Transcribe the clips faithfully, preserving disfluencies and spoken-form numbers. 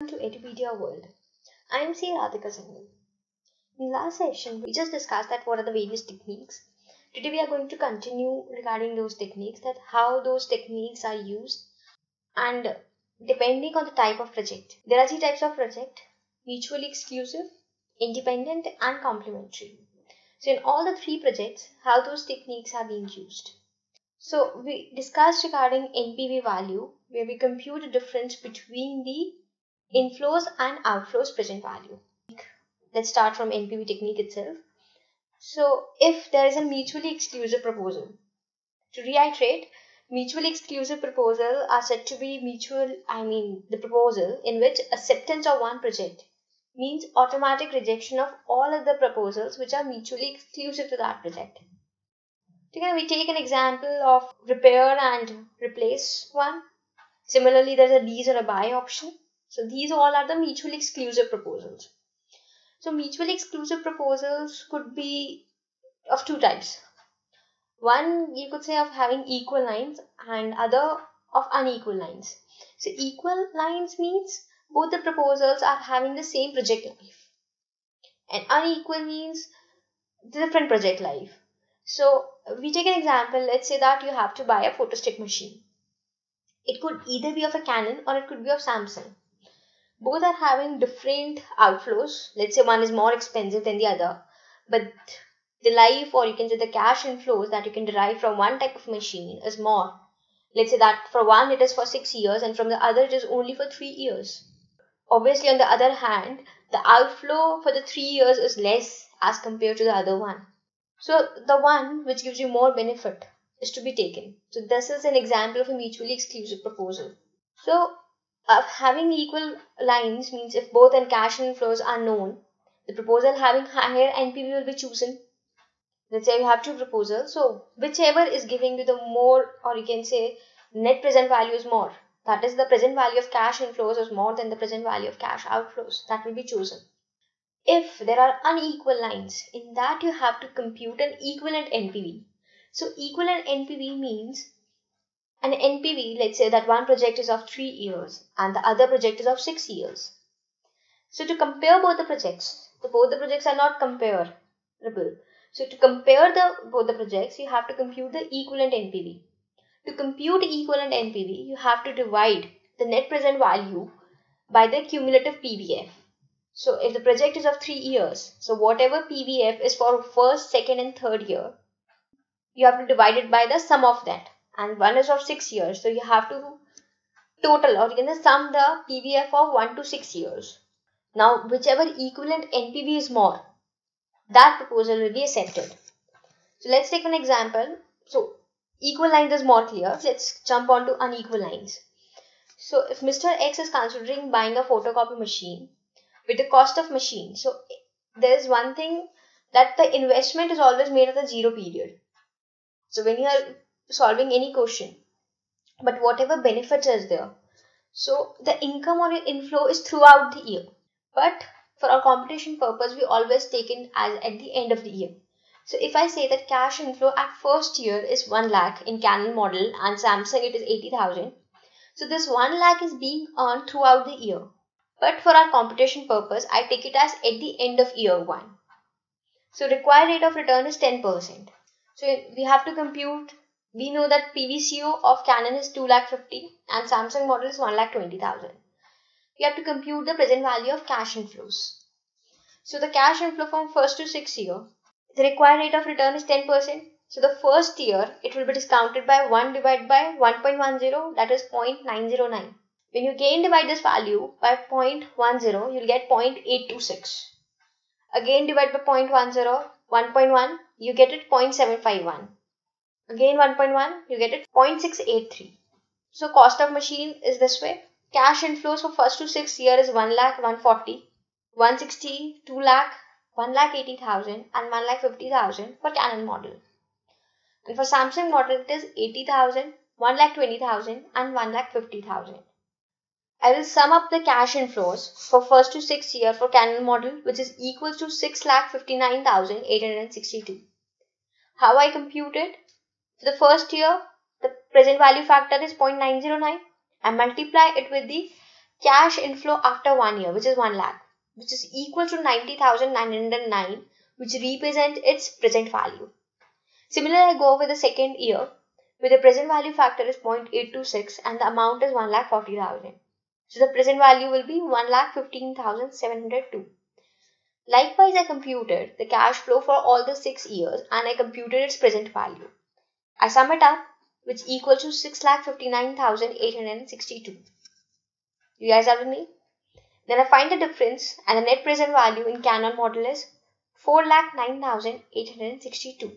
Welcome to Edupedia World. I am C. Radhika Singh. In last session, we just discussed that what are the various techniques. Today we are going to continue regarding those techniques, that how those techniques are used, and depending on the type of project. There are three types of project: mutually exclusive, independent and complementary. So in all the three projects, how those techniques are being used. So we discussed regarding N P V value, where we compute the difference between the inflows and outflows present value. Let's start from N P V technique itself. So if there is a mutually exclusive proposal, to reiterate, mutually exclusive proposal are said to be mutual, I mean the proposal in which acceptance of one project means automatic rejection of all other proposals which are mutually exclusive to that project. Again, we take an example of repair and replace one. Similarly, there's a lease or a buy option. So these all are the mutually exclusive proposals. So mutually exclusive proposals could be of two types. One, you could say, of having equal lines, and other of unequal lines. So equal lines means both the proposals are having the same project life, and unequal means different project life. So we take an example. Let's say that you have to buy a photo stick machine. It could either be of a Canon or it could be of Samsung. Both are having different outflows. Let's say one is more expensive than the other, but the life, or you can say the cash inflows that you can derive from one type of machine is more. Let's say that for one it is for six years and from the other it is only for three years. Obviously, on the other hand, the outflow for the three years is less as compared to the other one. So the one which gives you more benefit is to be taken. So this is an example of a mutually exclusive proposal. So Uh, having equal lines means if both and cash inflows are known, the proposal having higher N P V will be chosen. Let's say you have two proposals, so whichever is giving you the more, or you can say net present value is more, that is the present value of cash inflows is more than the present value of cash outflows, that will be chosen. If there are unequal lines, in that you have to compute an equivalent N P V. So equivalent N P V means an N P V, let's say that one project is of three years and the other project is of six years. So to compare both the projects, the both the projects are not comparable. So to compare the both the projects, you have to compute the equivalent N P V. To compute equivalent N P V, you have to divide the net present value by the cumulative P V F. So if the project is of three years, so whatever P V F is for first, second and third year, you have to divide it by the sum of that. And one is of six years, so you have to total, or you can sum the P V F of one to six years. Now, whichever equivalent N P V is more, that proposal will be accepted. So let's take an example. So equal lines is more clear. Let's jump on to unequal lines. So if Mister X is considering buying a photocopy machine with the cost of machine, so there is one thing that the investment is always made at the zero period. So when you are solving any question, but whatever benefits is there, so the income or inflow is throughout the year, but for our computation purpose we always take it as at the end of the year. So if I say that cash inflow at first year is one lakh in Canon model and Samsung it is eighty thousand, so this one lakh is being earned throughout the year, but for our computation purpose I take it as at the end of year one. So required rate of return is ten percent. So we have to compute. We know that P V C O of Canon is two lakh fifty and Samsung model is one lakh twenty thousand. We have to compute the present value of cash inflows. So the cash inflow from first to sixth year, the required rate of return is ten percent. So the first year it will be discounted by one divided by one point one zero, that is zero point nine zero nine. When you again divide this value by zero point one zero, you'll get zero point eight two six. Again divide by zero point one zero, one point one, you get it zero point seven five one. Again one point one, you get it zero point six eight three. So cost of machine is this way. Cash inflows for first to sixth year is one lakh, one forty, one sixty, two lakh, one lakh eighty thousand and one lakh fifty thousand for Canon model. And for Samsung model it is eighty thousand, one lakh twenty thousand and one lakh fifty thousand. I will sum up the cash inflows for first to sixth year for Canon model, which is equal to six lakh fifty-nine thousand eight hundred sixty-two. How I compute it? For the first year, the present value factor is zero point nine zero nine and multiply it with the cash inflow after one year, which is one lakh, which is equal to ninety thousand nine hundred nine, which represent its present value. Similarly, I go over the second year, where the present value factor is zero point eight two six and the amount is one lakh forty thousand. So the present value will be one lakh fifteen thousand seven hundred two. Likewise, I computed the cash flow for all the six years and I computed its present value. I sum it up, which equals to six lakh fifty-nine thousand eight hundred sixty-two. You guys are with me? Then I find the difference and the net present value in Canon model is four lakh nine thousand eight hundred sixty-two.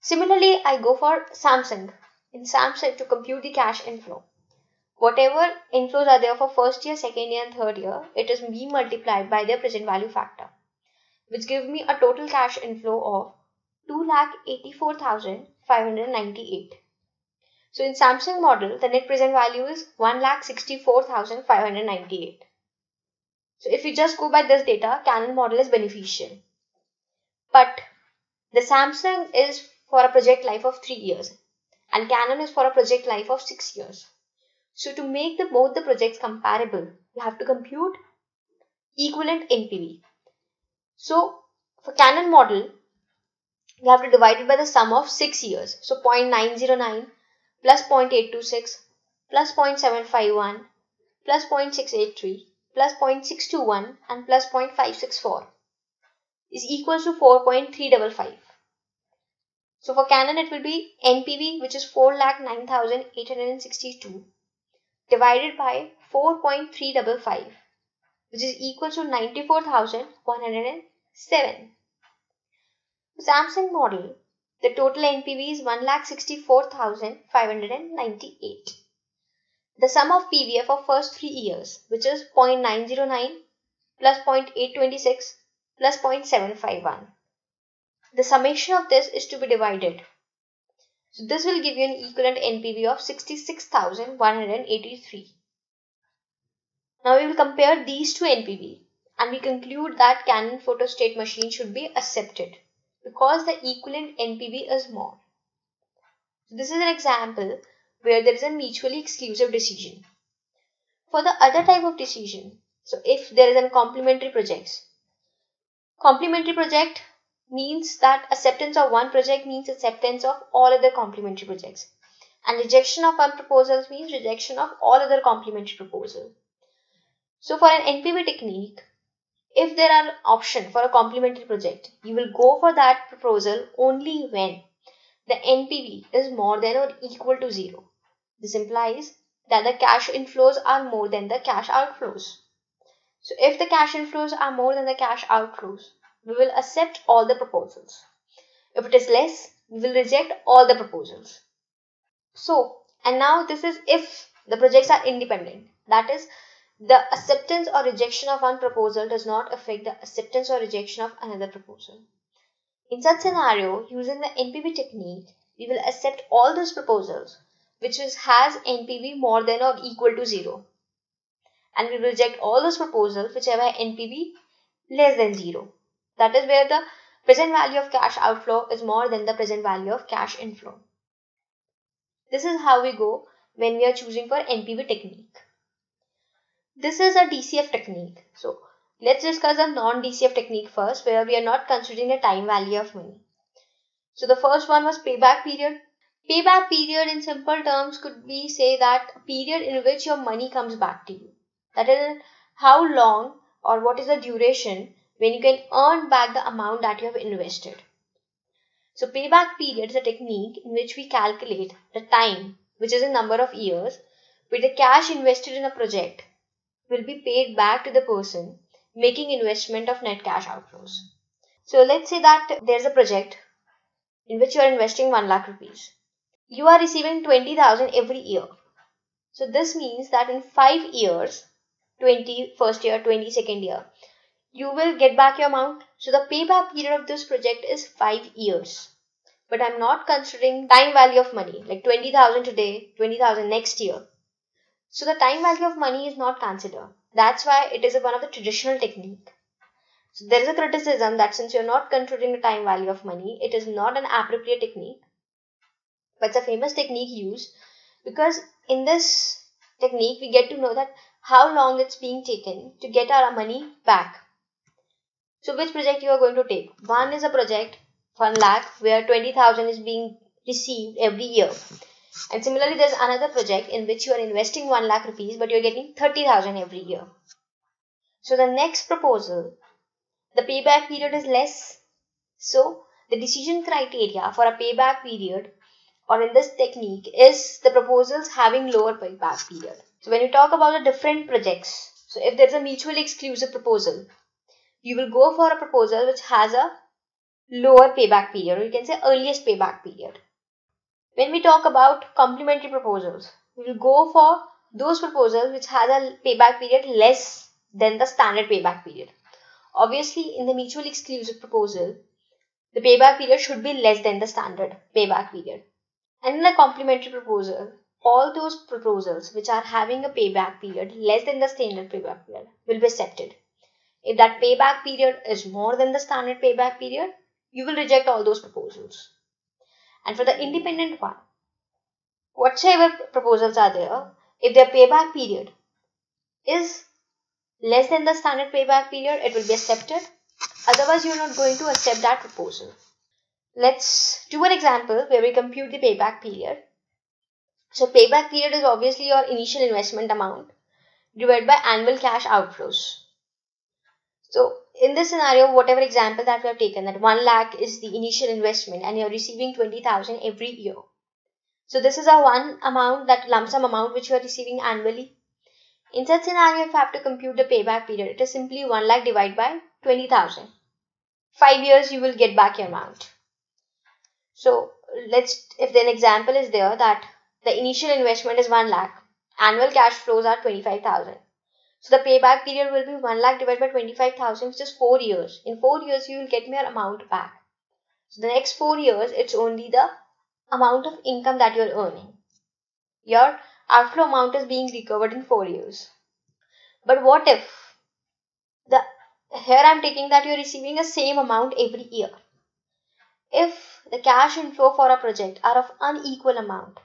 Similarly, I go for Samsung. In Samsung, to compute the cash inflow, whatever inflows are there for first year, second year and third year, it is be multiplied by their present value factor, which gives me a total cash inflow of two lakh eighty-four thousand five hundred ninety-eight. So in Samsung model, the net present value is one lakh sixty-four thousand five hundred ninety-eight. So if you just go by this data, Canon model is beneficial. But the Samsung is for a project life of three years and Canon is for a project life of six years. So to make the, both the projects comparable, you have to compute equivalent N P V. So for Canon model, you have to divide it by the sum of six years. So zero point nine zero nine plus zero point eight two six plus zero point seven five one plus zero point six eight three plus zero point six two one and plus zero point five six four is equals to four point three five five. So for Canon, it will be N P V, which is four lakh nine thousand eight hundred sixty-two. Divided by four point three five five, which is equal to ninety-four thousand one hundred seven. Samsung model, the total N P V is one lakh sixty-four thousand five hundred ninety-eight. The sum of P V F for first three years, which is zero point nine zero nine plus zero point eight two six plus zero point seven five one. The summation of this is to be divided. So this will give you an equivalent N P V of sixty-six thousand one hundred eighty-three. Now we will compare these two N P V and we conclude that Canon photostat machine should be accepted because the equivalent N P V is more. So this is an example where there is a mutually exclusive decision. For the other type of decision, so if there is a complementary projects, complementary project means that acceptance of one project means acceptance of all other complementary projects, and rejection of one proposal means rejection of all other complementary proposal. So for an N P V technique, if there are option for a complementary project, you will go for that proposal only when the N P V is more than or equal to zero. This implies that the cash inflows are more than the cash outflows. So if the cash inflows are more than the cash outflows, we will accept all the proposals. If it is less, we will reject all the proposals. So, and now this is if the projects are independent. That is, the acceptance or rejection of one proposal does not affect the acceptance or rejection of another proposal. In such scenario, using the N P V technique, we will accept all those proposals which is, has N P V more than or equal to zero. And we will reject all those proposals which have N P V less than zero. That is where the present value of cash outflow is more than the present value of cash inflow. This is how we go when we are choosing for N P V technique. This is a D C F technique. So let's discuss the non-D C F technique first, where we are not considering the time value of money. So the first one was payback period. Payback period in simple terms could be say that a period in which your money comes back to you. That is how long or what is the duration when you can earn back the amount that you have invested. So payback period is a technique in which we calculate the time, which is a number of years, where the cash invested in a project will be paid back to the person making investment of net cash outflows. So let's say that there's a project in which you are investing one lakh rupees. You are receiving twenty thousand every year. So this means that in five years, twenty first year, twenty second year, you will get back your amount. So the payback period of this project is five years. But I'm not considering time value of money, like twenty thousand today, twenty thousand next year. So the time value of money is not considered. That's why it is one of the traditional technique. So there is a criticism that since you're not considering the time value of money, it is not an appropriate technique. But it's a famous technique used because in this technique, we get to know that how long it's being taken to get our money back. So which project you are going to take? One is a project one lakh where twenty thousand is being received every year. And similarly, there's another project in which you are investing one lakh rupees, but you're getting thirty thousand every year. So the next proposal, the payback period is less. So the decision criteria for a payback period or in this technique is the proposals having lower payback period. So when you talk about the different projects, so if there's a mutually exclusive proposal, you will go for a proposal which has a lower payback period, or you can say earliest payback period. When we talk about complementary proposals, we will go for those proposals which has a payback period less than the standard payback period. Obviously, in the mutually exclusive proposal, the payback period should be less than the standard payback period. And in a complementary proposal, all those proposals which are having a payback period less than the standard payback period will be accepted. If that payback period is more than the standard payback period, you will reject all those proposals. And for the independent one, whatsoever proposals are there, if their payback period is less than the standard payback period, it will be accepted. Otherwise, you are not going to accept that proposal. Let's do an example where we compute the payback period. So payback period is obviously your initial investment amount divided by annual cash outflows. So in this scenario, whatever example that we have taken, that one lakh is the initial investment and you are receiving twenty thousand every year. So this is a one amount, that lump sum amount which you are receiving annually. In such scenario, if I have to compute the payback period, it is simply one lakh divided by twenty thousand. Five years you will get back your amount. So let's, if the example is there that the initial investment is one lakh, annual cash flows are twenty-five thousand. So the payback period will be one lakh divided by twenty-five thousand, which is four years. In four years, you will get your amount back. So the next four years, it's only the amount of income that you're earning. Your outflow amount is being recovered in four years. But what if, the here I'm taking that you're receiving the same amount every year. If the cash inflow for a project are of unequal amount,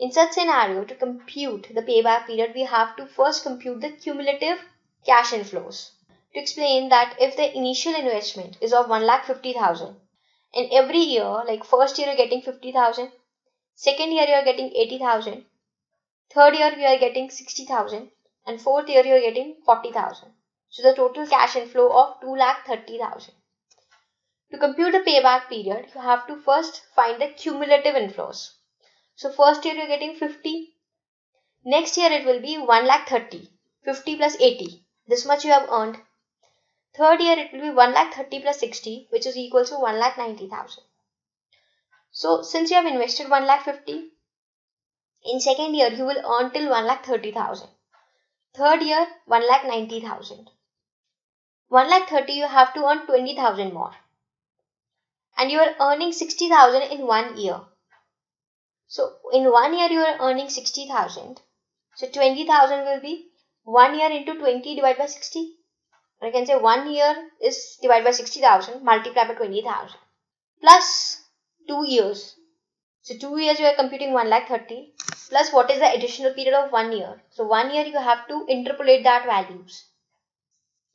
in such scenario, to compute the payback period, we have to first compute the cumulative cash inflows. To explain that, if the initial investment is of one lakh fifty thousand, and every year, like first year you are getting fifty thousand, second year you are getting eighty thousand, third year you are getting sixty thousand, and fourth year you are getting forty thousand. So the total cash inflow of two lakh thirty thousand. To compute the payback period, you have to first find the cumulative inflows. So first year you're getting fifty. Next year it will be one lakh thirty. fifty plus eighty. This much you have earned. Third year it will be one lakh thirty plus sixty, which is equal to one lakh ninety thousand. So since you have invested one lakh fifty, in second year you will earn till one lakh thirty thousand. Third year one lakh ninety thousand. one lakh thirty you have to earn twenty thousand more. And you are earning sixty thousand in one year. So in one year you are earning sixty thousand. So twenty thousand will be one year into twenty divided by sixty. Or I can say one year is divided by sixty thousand multiplied by twenty thousand. Plus two years. So two years you are computing one lakh thirty. Plus what is the additional period of one year. So one year you have to interpolate that values.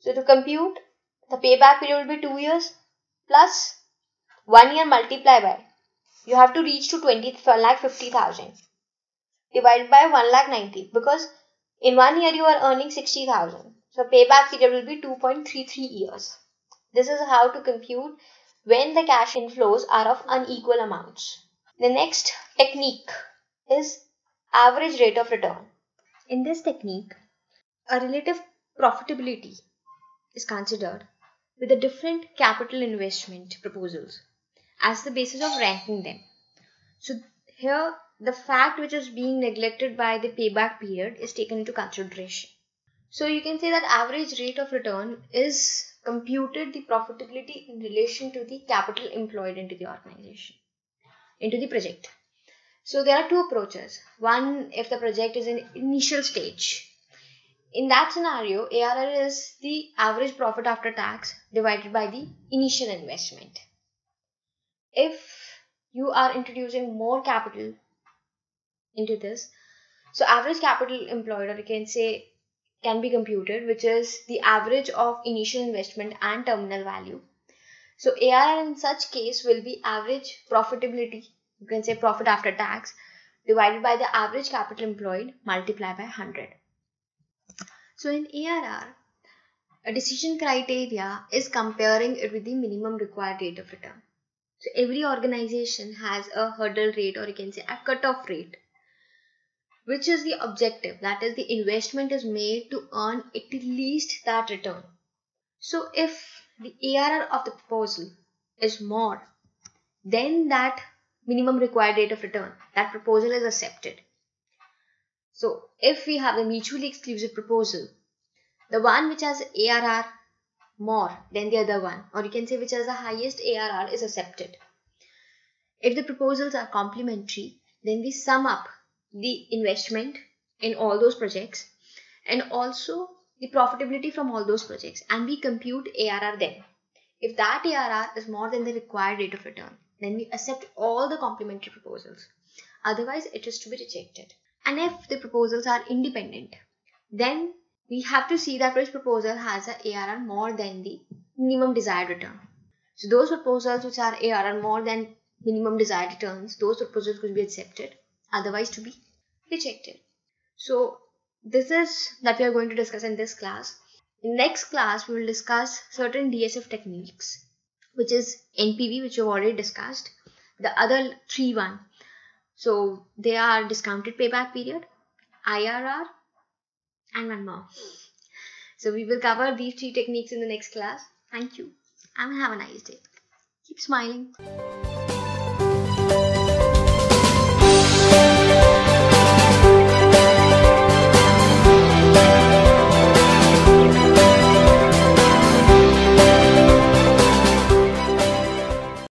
So to compute, the payback period will be two years. Plus one year multiplied by. You have to reach to one lakh fifty thousand divided by one lakh ninety, because in one year you are earning sixty thousand. So payback period will be two point three three years. This is how to compute when the cash inflows are of unequal amounts. The next technique is average rate of return. In this technique, a relative profitability is considered with the different capital investment proposals as the basis of ranking them. So here the fact which is being neglected by the payback period is taken into consideration. So you can say that average rate of return is computed the profitability in relation to the capital employed into the organization, into the project. So there are two approaches. One, if the project is in initial stage. In that scenario, A R R is the average profit after tax divided by the initial investment. If you are introducing more capital into this, so average capital employed, or you can say can be computed, which is the average of initial investment and terminal value. So A R R in such case will be average profitability, you can say profit after tax, divided by the average capital employed multiplied by one hundred. So in A R R, a decision criteria is comparing it with the minimum required rate of return. So every organization has a hurdle rate, or you can say a cutoff rate, which is the objective, that is the investment is made to earn at least that return. So if the A R R of the proposal is more than that minimum required rate of return, that proposal is accepted. So if we have a mutually exclusive proposal, the one which has A R R more than the other one, or you can say which has the highest A R R, is accepted. If the proposals are complementary, then we sum up the investment in all those projects and also the profitability from all those projects, and we compute A R R then. If that A R R is more than the required rate of return, then we accept all the complementary proposals. Otherwise, it is to be rejected. And if the proposals are independent, then we have to see that which proposal has an A R R more than the minimum desired return. So those proposals which are A R R more than minimum desired returns, those proposals could be accepted, otherwise to be rejected. So this is that we are going to discuss in this class. In next class, we will discuss certain D C F techniques, which is N P V, which you have already discussed, the other three one. So they are discounted payback period, I R R, and one more. So we will cover these three techniques in the next class. Thank you and have a nice day. Keep smiling.